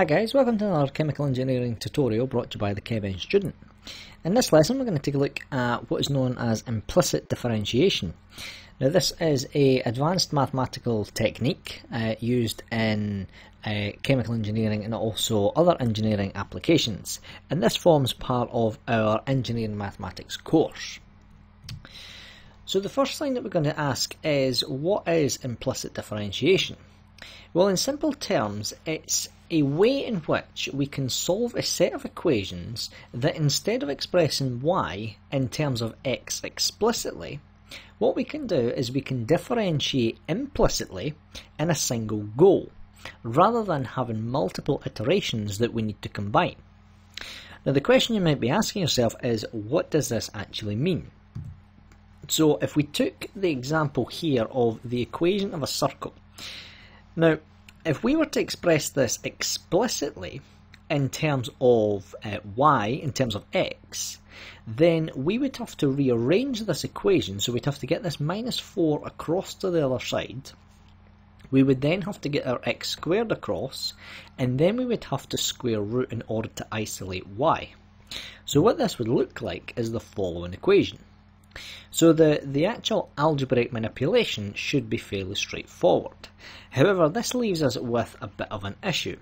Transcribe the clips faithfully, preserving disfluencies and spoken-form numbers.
Hi guys, welcome to another chemical engineering tutorial brought to you by the ChemEngStudent. In this lesson we're going to take a look at what is known as implicit differentiation. Now this is an advanced mathematical technique uh, used in uh, chemical engineering and also other engineering applications, and this forms part of our engineering mathematics course. So the first thing that we're going to ask is, what is implicit differentiation? Well, in simple terms, it's a way in which we can solve a set of equations that, instead of expressing y in terms of x explicitly, what we can do is we can differentiate implicitly in a single go, rather than having multiple iterations that we need to combine. Now the question you might be asking yourself is, what does this actually mean? So if we took the example here of the equation of a circle, now if we were to express this explicitly in terms of uh, y, in terms of x, then we would have to rearrange this equation, so we'd have to get this minus four across to the other side, we would then have to get our x squared across, and then we would have to square root in order to isolate y. So what this would look like is the following equation. So the, the actual algebraic manipulation should be fairly straightforward. However, this leaves us with a bit of an issue,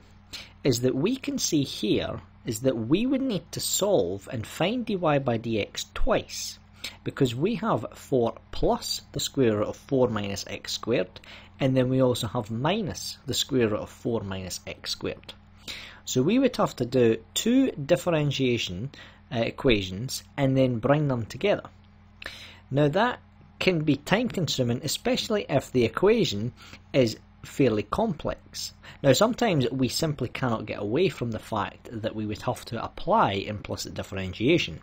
is that we can see here is that we would need to solve and find dy by dx twice, because we have four plus the square root of four minus x squared, and then we also have minus the square root of four minus x squared. So we would have to do two differentiation uh, equations and then bring them together. Now that can be time consuming, especially if the equation is fairly complex. Now sometimes we simply cannot get away from the fact that we would have to apply implicit differentiation.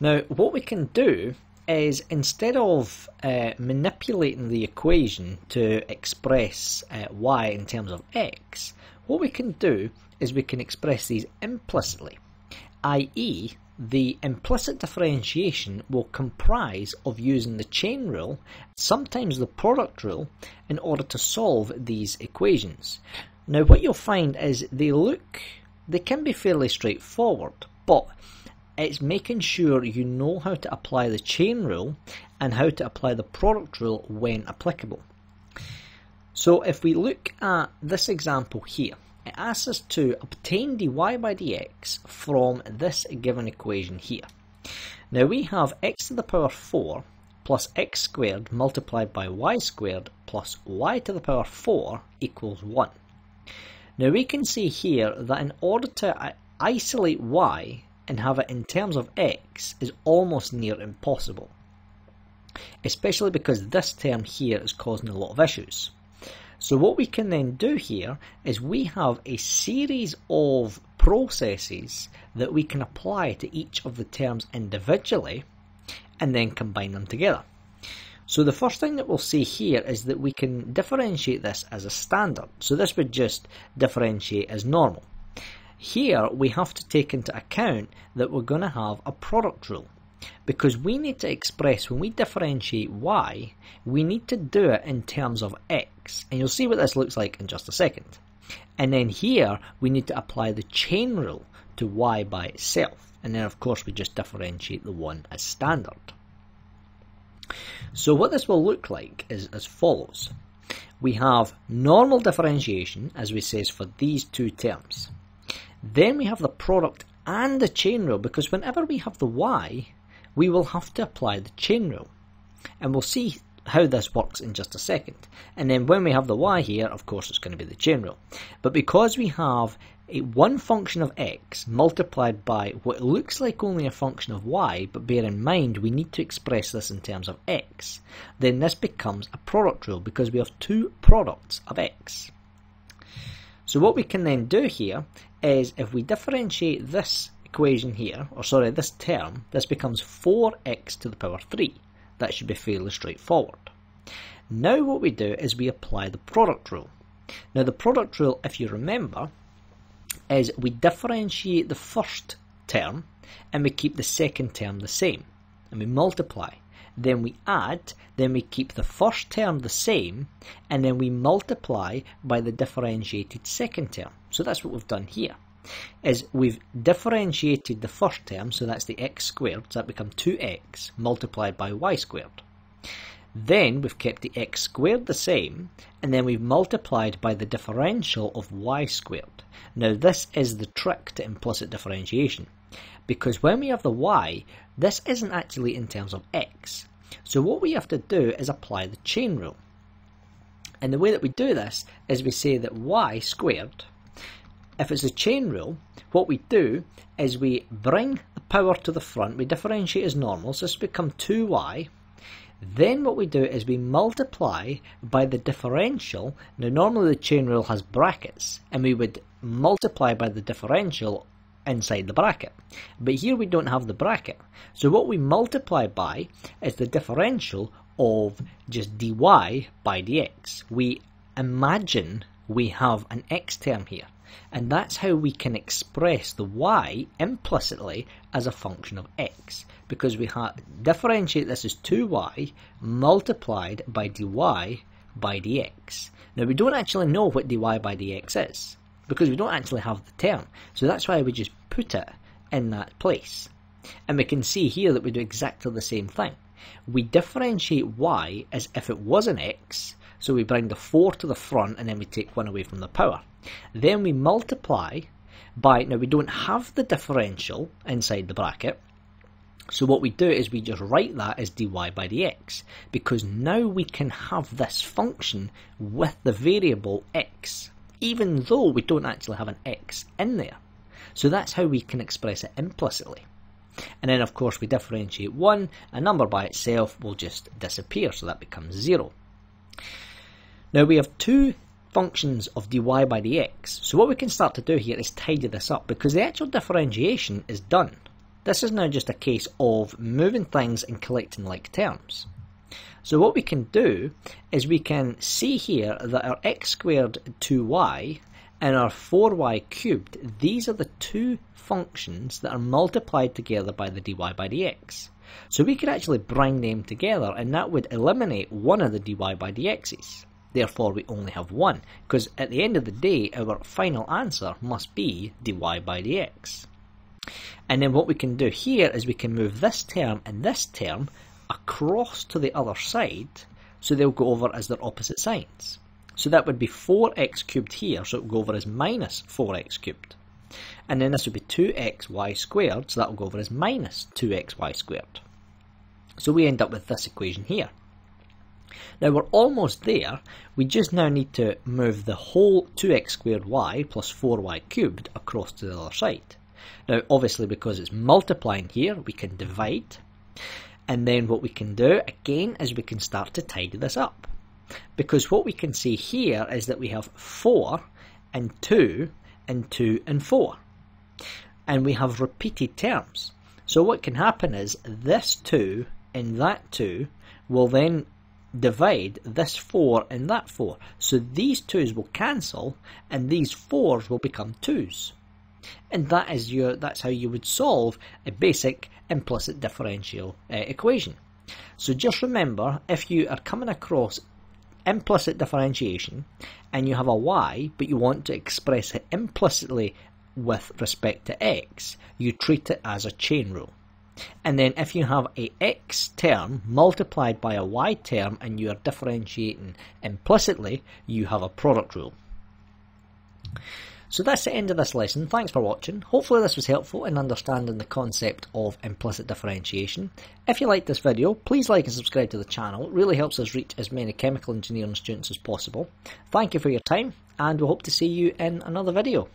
Now what we can do is, instead of uh, manipulating the equation to express uh, y in terms of x, what we can do is we can express these implicitly, that is the implicit differentiation will comprise of using the chain rule, sometimes the product rule, in order to solve these equations. Now what you'll find is they look, they can be fairly straightforward, but it's making sure you know how to apply the chain rule and how to apply the product rule when applicable. So if we look at this example here, it asks us to obtain dy by dx from this given equation here. Now we have x to the power four plus x squared multiplied by y squared plus y to the power four equals one. Now we can see here that in order to isolate y and have it in terms of x is almost near impossible, especially because this term here is causing a lot of issues. So what we can then do here is we have a series of processes that we can apply to each of the terms individually and then combine them together. So the first thing that we'll see here is that we can differentiate this as a standard. So this would just differentiate as normal. Here we have to take into account that we're going to have a product rule, because we need to express, when we differentiate y, we need to do it in terms of x, and you'll see what this looks like in just a second. And then here we need to apply the chain rule to y by itself, and then of course we just differentiate the one as standard. So what this will look like is as follows. We have normal differentiation, as we says, for these two terms. Then we have the product and the chain rule, because whenever we have the y, we will have to apply the chain rule, and we'll see how this works in just a second. And then when we have the y here, of course it's going to be the chain rule, but because we have a one function of x multiplied by what looks like only a function of y, but bear in mind we need to express this in terms of x, then this becomes a product rule, because we have two products of x. So what we can then do here is, if we differentiate this equation here, or sorry, this term, this becomes four x to the power three. That should be fairly straightforward. Now what we do is we apply the product rule. Now the product rule, if you remember, is we differentiate the first term and we keep the second term the same, and we multiply, then we add, then we keep the first term the same, and then we multiply by the differentiated second term. So that's what we've done here, is we've differentiated the first term, so that's the x squared, so that becomes two x multiplied by y squared. Then we've kept the x squared the same, and then we've multiplied by the differential of y squared. Now this is the trick to implicit differentiation, because when we have the y, this isn't actually in terms of x. So what we have to do is apply the chain rule. And the way that we do this is we say that y squared, if it's the chain rule, what we do is we bring the power to the front, we differentiate as normal, so this becomes two y. Then what we do is we multiply by the differential. Now normally the chain rule has brackets, and we would multiply by the differential inside the bracket. But here we don't have the bracket. So what we multiply by is the differential of just dy by dx. We imagine we have an x term here, and that's how we can express the y implicitly as a function of x, because we ha differentiate this as two y multiplied by dy by dx. Now we don't actually know what dy by dx is, because we don't actually have the term, so that's why we just put it in that place. And we can see here that we do exactly the same thing. We differentiate y as if it was an x, so we bring the four to the front and then we take one away from the power. Then we multiply by, now we don't have the differential inside the bracket, so what we do is we just write that as dy by dx, because now we can have this function with the variable x, even though we don't actually have an x in there. So that's how we can express it implicitly. And then of course we differentiate one, a number by itself will just disappear, so that becomes zero. Now we have two functions of dy by dx, so what we can start to do here is tidy this up, because the actual differentiation is done. This is now just a case of moving things and collecting like terms. So what we can do is we can see here that our x squared two y and our four y cubed, these are the two functions that are multiplied together by the dy by dx. So we could actually bring them together, and that would eliminate one of the dy by dx's. Therefore we only have one, because at the end of the day our final answer must be dy by dx. And then what we can do here is we can move this term and this term across to the other side, so they'll go over as their opposite signs. So that would be four x cubed here, so it would go over as minus four x cubed. And then this would be two x y squared, so that will go over as minus two x y squared. So we end up with this equation here. Now we're almost there, we just now need to move the whole two x squared y plus four y cubed across to the other side. Now obviously because it's multiplying here, we can divide. And then what we can do again is we can start to tidy this up, because what we can see here is that we have four and two and two and four, and we have repeated terms. So what can happen is this two and that two will then divide this four and that four, so these twos will cancel and these fours will become twos, and that is your that's how you would solve a basic implicit differential uh, equation. So just remember, if you are coming across implicit differentiation and you have a y but you want to express it implicitly with respect to x, you treat it as a chain rule. And then if you have a x term multiplied by a y term and you are differentiating implicitly, you have a product rule. So that's the end of this lesson. Thanks for watching. Hopefully this was helpful in understanding the concept of implicit differentiation. If you liked this video, please like and subscribe to the channel. It really helps us reach as many chemical engineering students as possible. Thank you for your time, and we hope to see you in another video.